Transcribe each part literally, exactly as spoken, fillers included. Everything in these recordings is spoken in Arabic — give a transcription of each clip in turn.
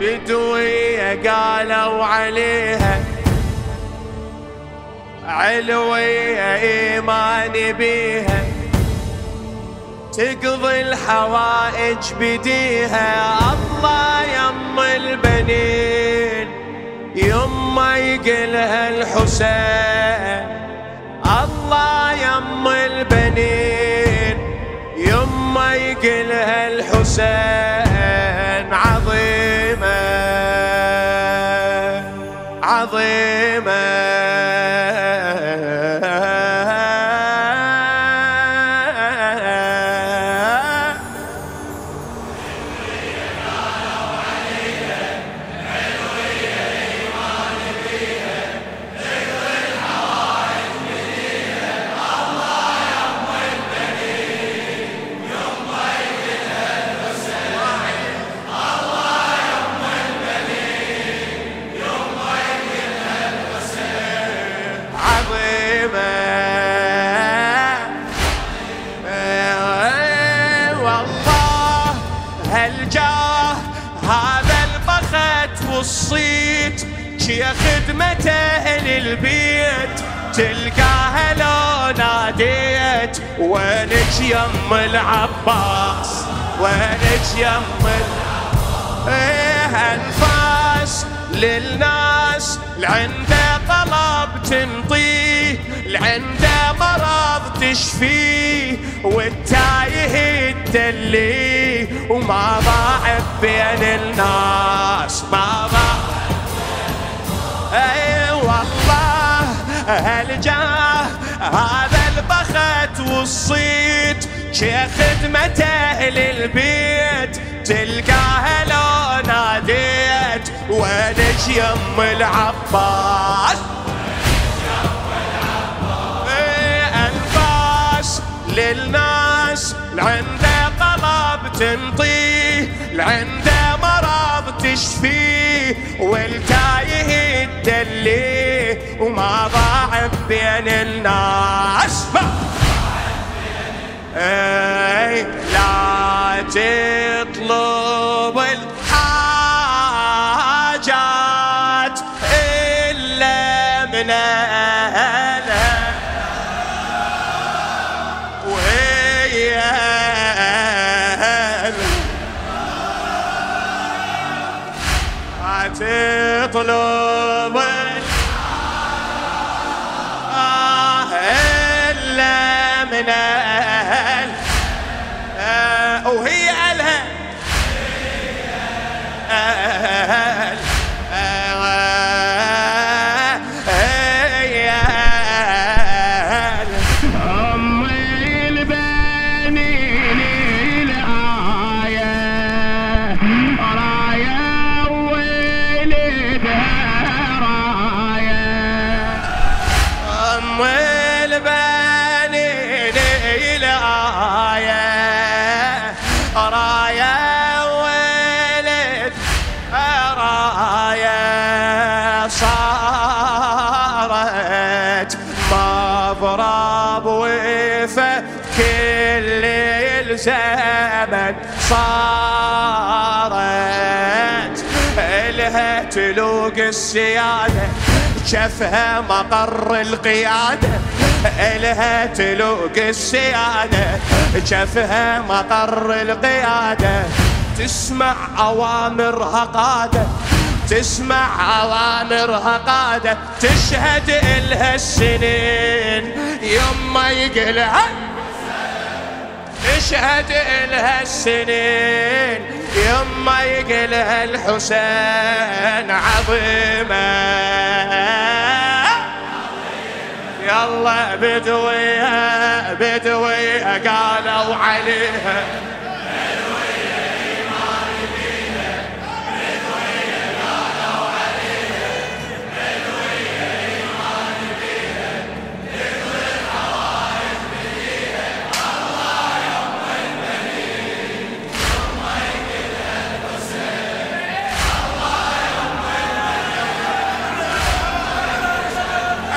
بدوية قالوا عليها علوية إيماني بيها تقضي الحوائج بديها. الله يم البنين يما يقلها الحسين، الله يم البنين يما يقلها الحسين. عظيمة عظيمة والصيت شي خدمة أهل البيت تلقاها لو ناديت وينك يم العباس وينك يم العباس. إيه أنفاس للناس لعنده طلب تنطيه، لعنده مرض تشفيه، والتايه تدليه، وما ضاعت بين الناس ما ضاعت بين الناس. اي والله هالجاه هذا البخت والصيت شي خدمة أهل البيت تلقاها لو ناديت وينك يم العباس وينك يم العباس. اي أنفاس للناس لعنده طلب تنطيه، لعنده مرض تشفيه، والتايه تدليه، وما ضاعت بين الناس. اي لا تطلب الحاجات إلا من أهلها وهي أهلها، لا تطلب الحاجات إلا من أهلها وهي أهلها. أهل أهل أهل أم البنين الآية راية ولدها راية، أم البنين الآية راية ولد راية صارت مضرب وفك الزمن، صارت إلها تلوق السيادة شفها مقر القيادة، إلها تلوق السيادة شفها مقر القيادة. تسمع أوامرها قادة، تسمع أوامرها قادة، تشهد إلها السنين يما يقلها، تشهد إلها السنين يما يقلها الحسين. عظيمة يلا بدويها بدويها قالوا عليها بدوية إيمان بيها، بدوية قالوا عليها بدوية إيمان بيها تقضي الحوائج بديها. الله يم البنين يما يقلها الحسين، الله يم البنين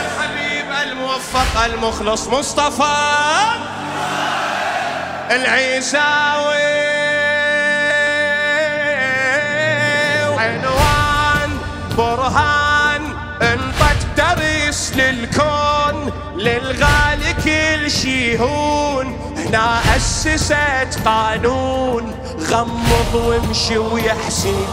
الحبيب الموفق المخلص مصطفى العيساوي. عنوان برهان انطق درس للكون للغالي كل شي هون. هنا أسست قانون غمض وامشي ويحسن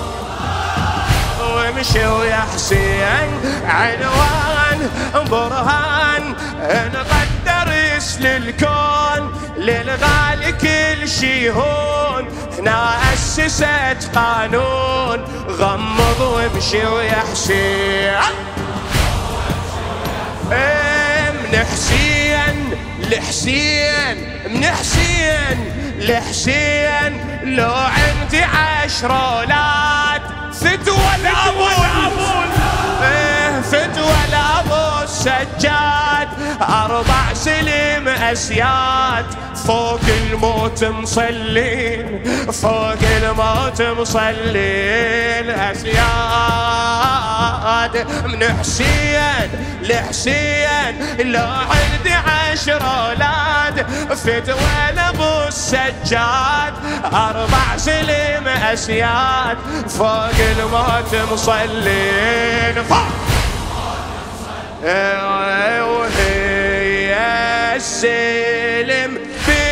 وامشي ويحسن عنوان برهان انطق درس للكون للغالي كل شي هون. هنا أسست قانون غمض وامشي ويحسين من حسين لحسين من حسين لحسين. لو عندي عشر أولاد فتوى الأبو فتوى الأبو السجاد أربع سلم أسياد فوق الموت مصلين فوق الموت مصلين أسياد من حسين لحسين. لو عندي عشر أولاد فتوى لأبو السجاد أربع سلم أسياد فوق الموت مصلين فوق وهي السلم في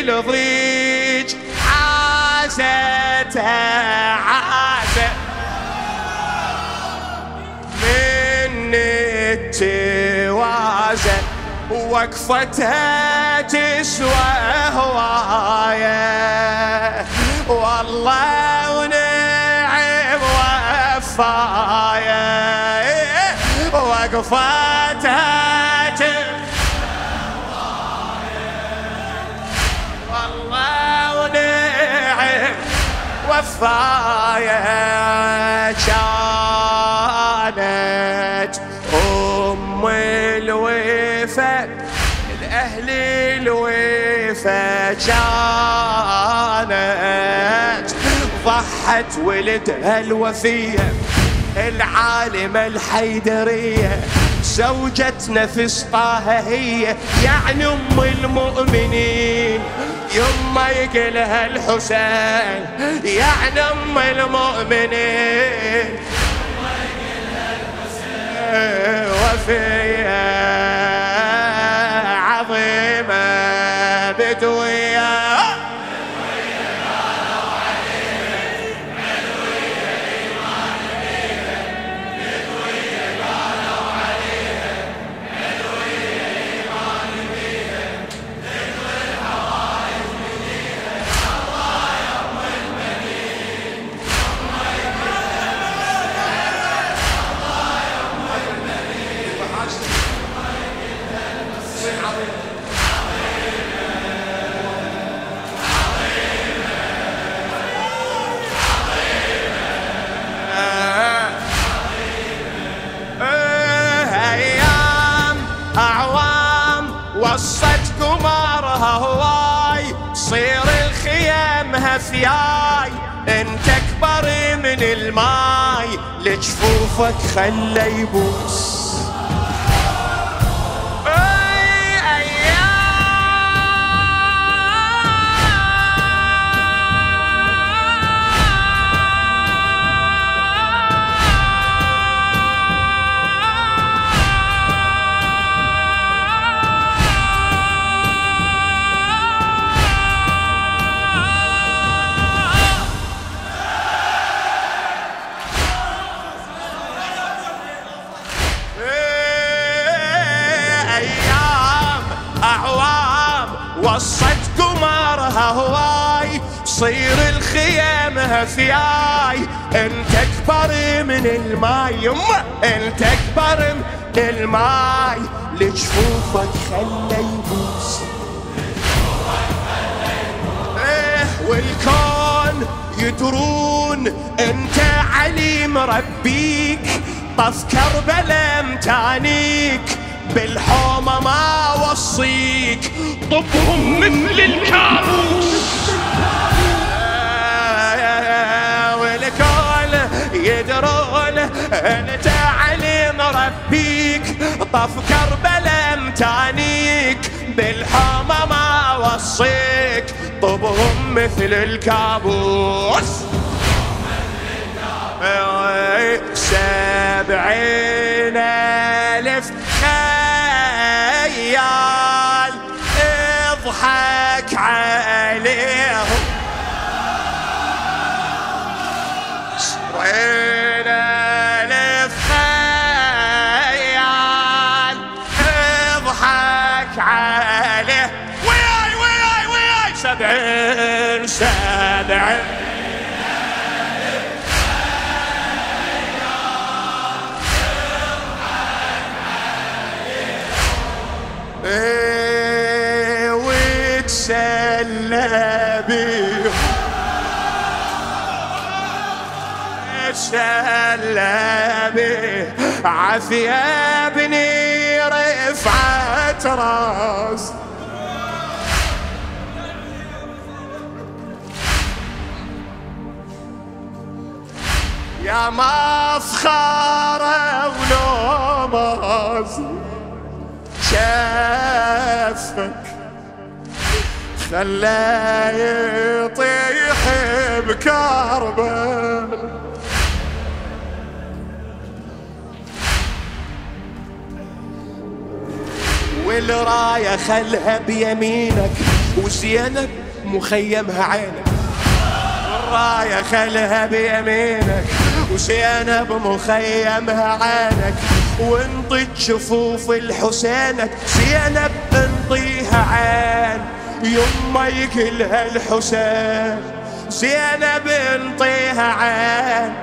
الضيج عاستها عاست من التوازن وقفتها تسوى هواية والله ونعم وفاية وقفتها والله ونعم وفايا. كانت أم الوفا الأهل الوفا كانت ضحت ولدها الوفية العالمة الحيدرية زوجة نفس طه هي يعني أم المؤمنين يما يقلها الحسين يعني أم المؤمنين يما يقلها الحسين. وفيها عظيمة بدوية وصت قمرها هواي صير الخيامها فياي انت اكبر من الماي لجفوفك خلى يبوس. اي وصت قمرها هواي صير الخيامها فياي انت اكبر من الماي يما انت اكبر من الماي لجفوفك خلى يبوس. والكون يدرون انت علي مربيك طف كربلاء متانيك بالحومة ما وصيك طبهم مثل الكابوس. والكل يدرون انت علي مربيك طف كربلاء متانيك بالحومة ما وصيك طبهم مثل الكابوس. سبعين ألف خيال اضحك عليهم سبعين ألف خيال اضحك عليه وياي وياي وياي سبعين سبعين ويتسلى بيهم ويتسلى بيهم عثيابني رفعت راس يا مسخرة ولو ماضي شافك خلاه يطيح بكربلاء والراية خلها بيمينك وزينب مخيمها عينك والراية خلها بيمينك وزينب مخيمها عينك وانطي جفوف الحسينك زينب انطيها عين يما يقلها الحسين زينب انطيها عين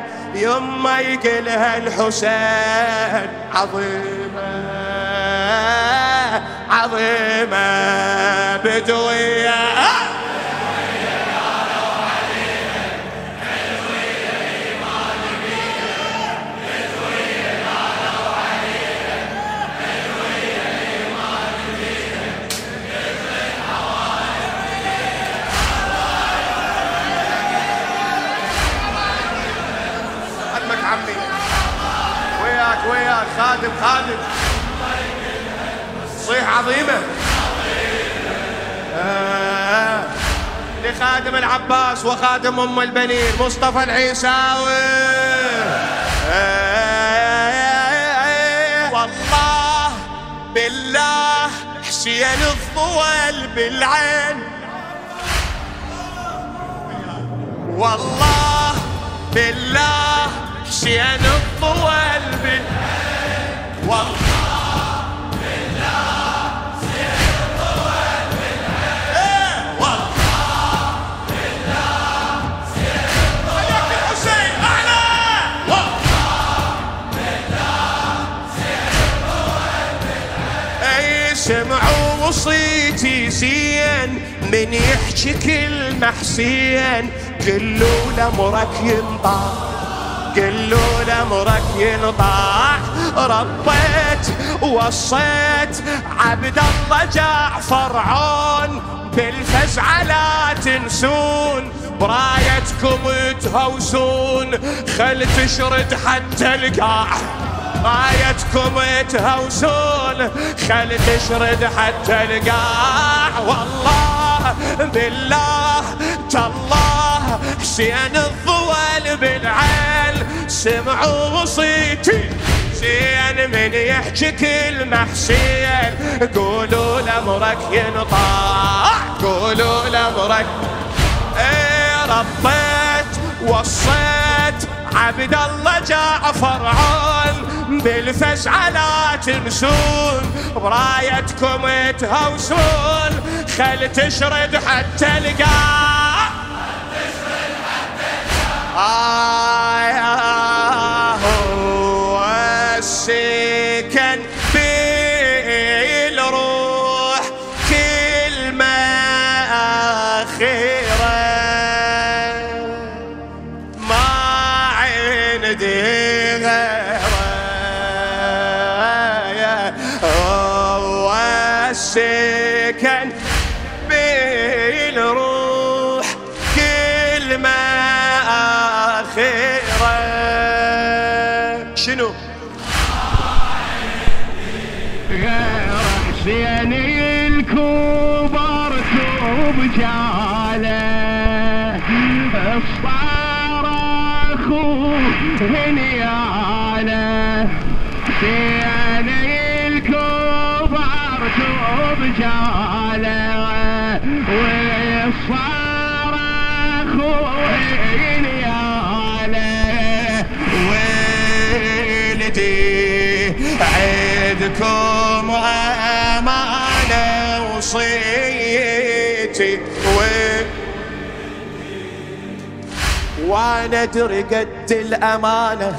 يما يقلها الحسين عظيمة عظيمة بدوية وياك خادم خادم صيح عظيمة آه. لخادم العباس وخادم أم البنين مصطفى العيساوي آه. والله بالله حسين الضوال بالعين والله بالله حسين الضوال بالعين والله بالله حسين الضوال بالعين والله بالله حسين الضوال بالعين والله بالله حسين الضوال بالعين سمعوا وصيتي زين من يحكي كلمة حسين قلوا لأمرك ينطاع قلوا لأمرك ينطاع ربيت ووصيت عبد الله جعفر عون بالفزعة لا تنسون برايتكم تهوسون خل تشرد حتى القاع برايتكم تهوسون خل تشرد حتى القاع والله بالله تالله حسين الضوال بالعين سمعوا وصيتي زين من يحكي كلمة حسين قولوا لأمرك ينطاع قولوا لأمرك ايه ربيت وصيت عبد الله جعفر عون بالفزعة لا تمسون برايتكم تهوسون خل تشرد حتى القاع تشرد حتى القاع السكن في الروح كلمة أخيرة ما عندي غيره هو السكن في الروح كلمة أخيرة شنو حسين الكبر ثوب جاله الصارخ اخوه من ياله في علي الكوب عرتوب جاله والصار اخوه من ياله ويلتي عيدكم امانه وصيتي وانا ادري قد الامانه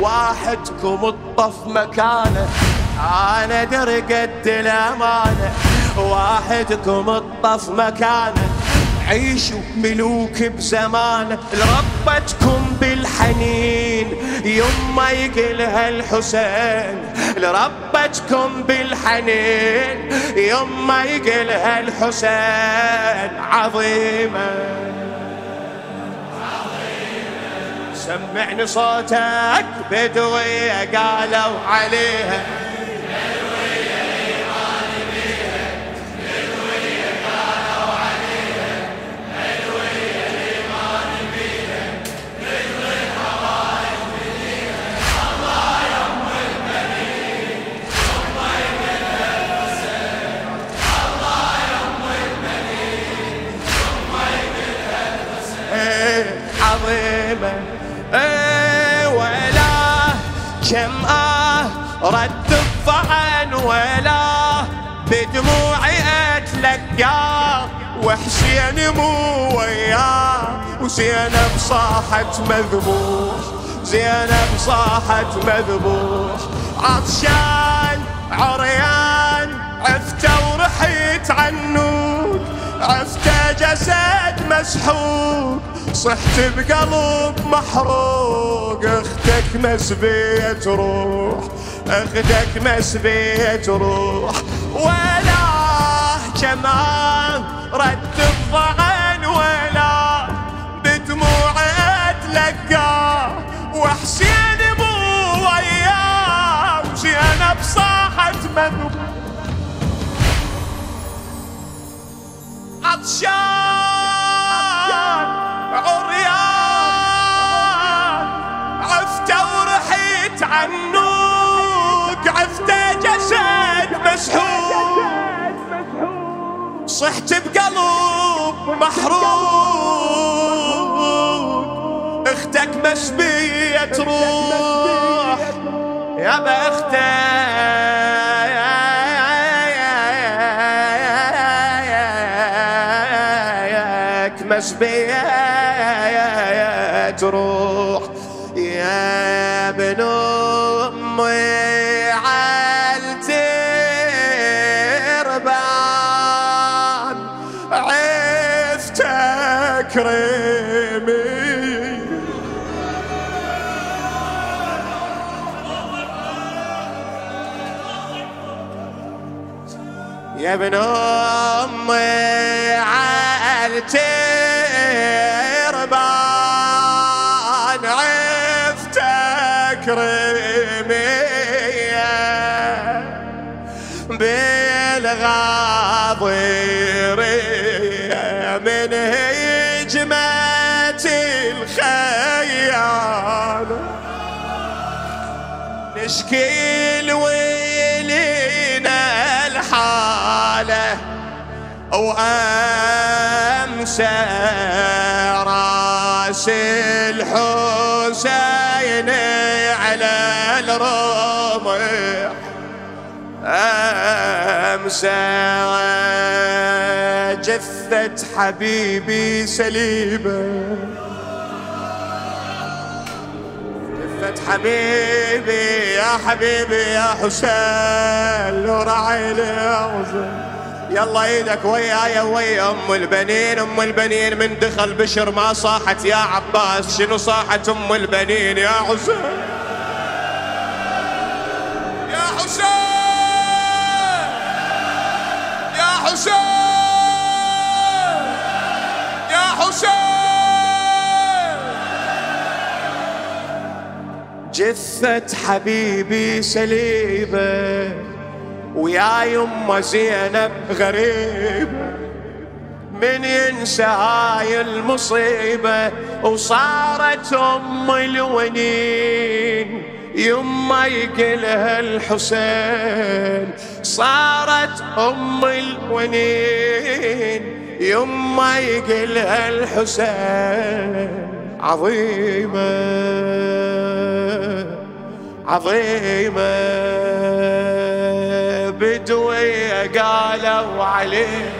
واحدكم الطف مكانه انا ادري قد الامانه واحدكم الطف مكانه عيشوا ملوك بزمانه لربتكم بالحنين يما يقلها الحسين لربتكم بالحنين يما يقلها الحسين عظيمه سمعني صوتك بدوية قالوا عليها بدوية ايمان بيها بدوية قالوا عليها بدوية ايمان بيها بدوية الحوائج بديها الله يم البنين يما يقلها الحسين الله يم البنين يما يقلها الحسين عظيمة اي ولا كم آه رد الظعن ولا بدموعي اتلقاه وحسين مو وياه وزينب صاحت مذبوح زينب صاحت مذبوح عطشان عريان عفته ورحيت عنود عفته جسد مسحوب صحت بقلب محروق اختك مسبية تروح اختك مسبية تروح ولا كمان رد الظعن ولا بدموع اتلقى وحسين مو وياه وزينب صاحت منو عطشان عريان عفته ورحيت عنوك عفته جسد مسحوق صحت بقلب محروق اختك مسبية تروح يابا اختك مسبية تروح يا ابن امي عالتربان عفتك ريمي يا ابن امي عالتربان بالغاضرية من هجمة الخيانة نشكي لويلنا الحالة وأمسى راس الحسين على الرمح أمسى جثة حبيبي سليمة جثة حبيبي يا حبيبي يا حسين نور عيني يلا ايدك وياي ويا ام البنين ام البنين من دخل بشر ما صاحت يا عباس شنو صاحت ام البنين يا حسين يا حسين حسين يا حسين جثة حبيبي سليبة ويا يما زينب غريبة من ينسى هاي المصيبة وصارت أم الونين يما يقلها الحسين، صارت أم الونين يما يقلها الحسين. عظيمة عظيمة بدوية قالوا عليه